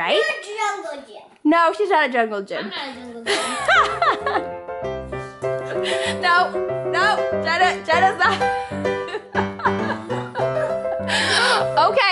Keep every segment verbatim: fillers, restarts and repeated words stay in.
right? You're a jungle gym. No, she's not a jungle gym. I'm not a jungle gym. No, no, Jenna, Jenna's not. Okay.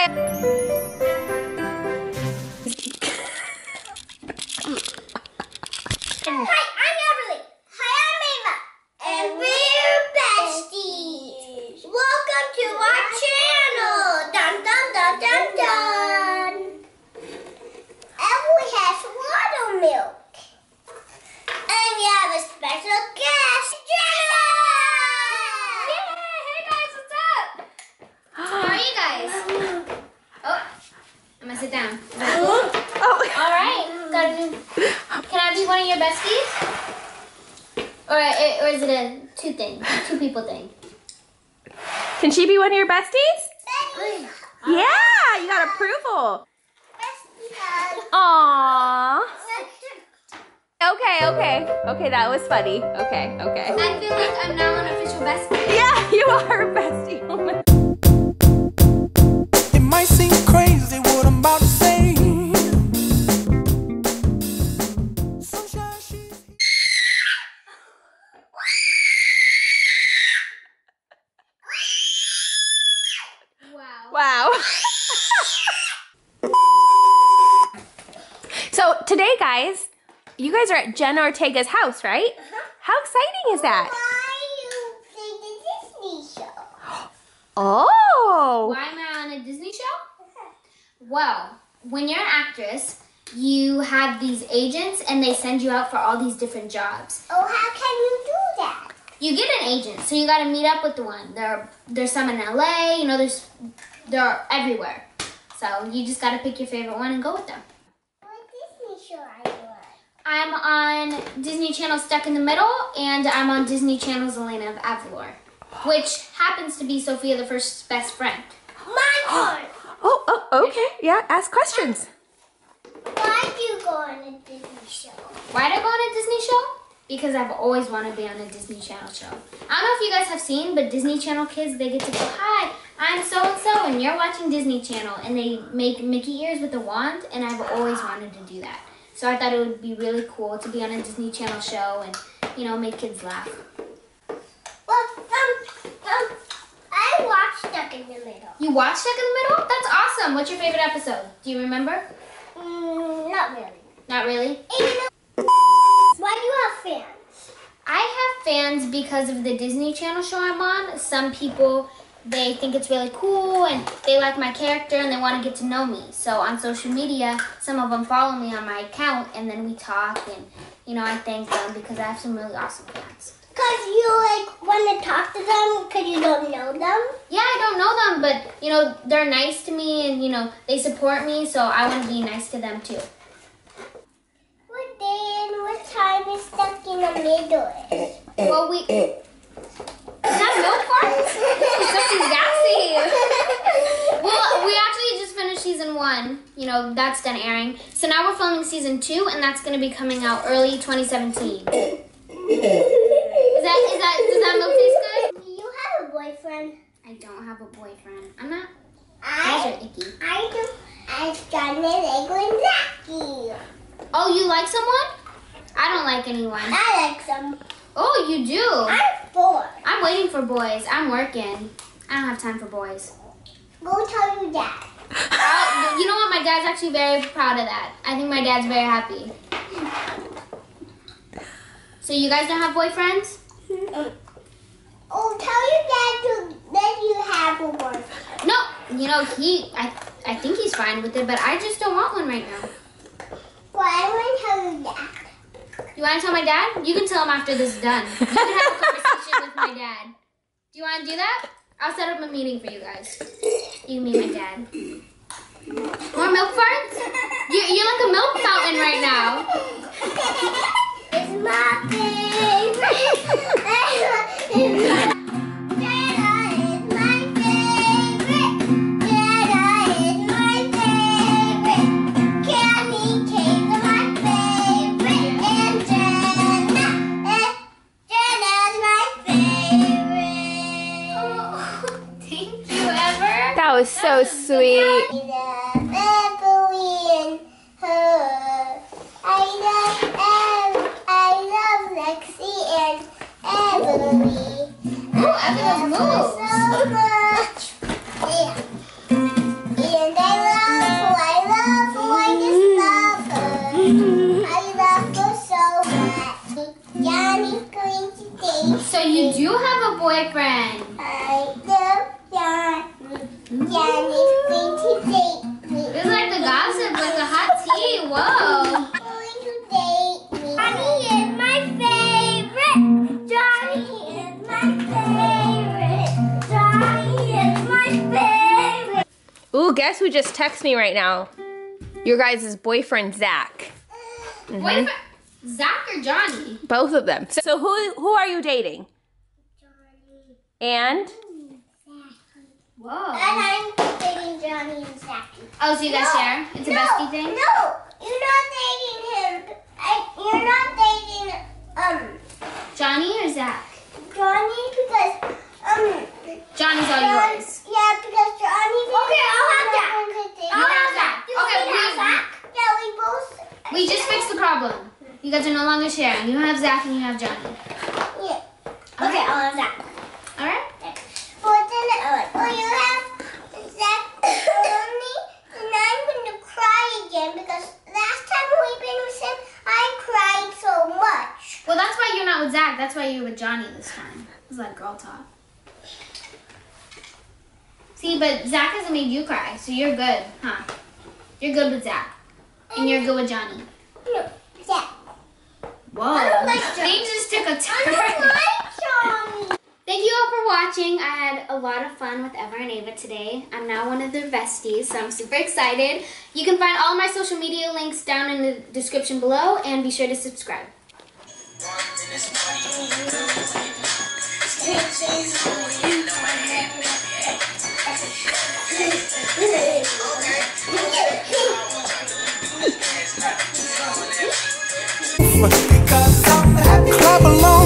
Can she be one of your besties? Besties. Yeah, you got approval. Besties. Aww. Okay, okay. Okay, that was funny. Okay, okay. I feel like I'm now an official bestie. Yeah, you are a bestie. It might seem crazy what I'm about to say. Wow. So today, guys, you guys are at Jenna Ortega's house, right? Uh-huh. How exciting is that? Why are you playing the Disney show? Oh. Why am I on a Disney show? Uh-huh. Well, when you're an actress, you have these agents and they send you out for all these different jobs. Oh, how can you do that? You get an agent, so you got to meet up with the one. There, there's some in L A, you know, there's... They're everywhere. So you just gotta pick your favorite one and go with them. What Disney show are you on? I'm on Disney Channel Stuck in the Middle, and I'm on Disney Channel's Elena of Avalor, which happens to be Sophia the First's best friend. My turn! Oh, oh, okay. Yeah, ask questions. Why do you go on a Disney show? Why do I go on a Disney show? Because I've always wanted to be on a Disney Channel show. I don't know if you guys have seen, but Disney Channel kids, they get to go, hi, I'm so-and-so, and you're watching Disney Channel, and they make Mickey ears with a wand, and I've always wanted to do that. So I thought it would be really cool to be on a Disney Channel show and, you know, make kids laugh. Well, um, um, I watched Stuck in the Middle. You watched Stuck in the Middle? That's awesome. What's your favorite episode? Do you remember? Mm, not really. Not really? Why do you have fans? I have fans because of the Disney Channel show I'm on. Some people, they think it's really cool and they like my character and they want to get to know me. So on social media, some of them follow me on my account and then we talk and, you know, I thank them because I have some really awesome fans. Because you, like, want to talk to them because you don't know them? Yeah, I don't know them, but, you know, they're nice to me and, you know, they support me, so I want to be nice to them too. Time is Stuck in the Middle. Well, we... Is that milk fart? Something's gassy. Well, we actually just finished season one. You know, that's done airing. So now we're filming season two, and that's going to be coming out early twenty seventeen. Is that, is that, does that milk taste good? Do you have a boyfriend? I don't have a boyfriend. I'm not... I, Those are icky. I do. I've done it like Zachy. Oh, you like someone? I don't like anyone. I like some. Oh, you do? I'm bored. I'm waiting for boys. I'm working. I don't have time for boys. Go tell your dad. Uh, you know what? My dad's actually very proud of that. I think my dad's very happy. So you guys don't have boyfriends? Mm-hmm. Oh, tell your dad to let you have a boyfriend. No. You know, he, I, I think he's fine with it, but I just don't want one right now. Well, I want to tell your dad. You want to tell my dad? You can tell him after this is done. You can have a conversation with my dad. Do you want to do that? I'll set up a meeting for you guys. You meet my dad. More milk farts? You, you're like a milk fountain right now. It's my favorite. That was so sweet. guess who just texted me right now? Your guys' boyfriend, Zach. Mm-hmm. Boyfriend? Zach or Johnny? Both of them. So, so who who are you dating? Johnny. And? Whoa. And I'm dating Johnny and Zach. Oh, so you guys no, share? It's no, a bestie thing? No, you're not dating him. I, you're not dating um Johnny or Zach? Johnny because um Johnny's all John, yours. Yeah, because Johnny. Okay, I'll have Zach. I'll have Zach. Okay, we have Zach. Yeah, we both. We just fixed the problem. You guys are no longer sharing. You have Zach and you have Johnny. Yeah. Okay, okay. I'll have Zach. All right. But then, oh, well, you have Zach only, and I'm gonna cry again because last time we've been with him, I cried so much. Well, that's why you're not with Zach. That's why you're with Johnny this time. It's like girl talk. See, but Zach hasn't made you cry, so you're good, huh? You're good with Zach, and you're good with Johnny. No, Zach. Whoa. I don't like Johnny. They just took a turn. I don't like Johnny. Thank you all for watching. I had a lot of fun with Eva and Ava today. I'm now one of their besties, so I'm super excited. You can find all my social media links down in the description below, and be sure to subscribe. Because I'm happy.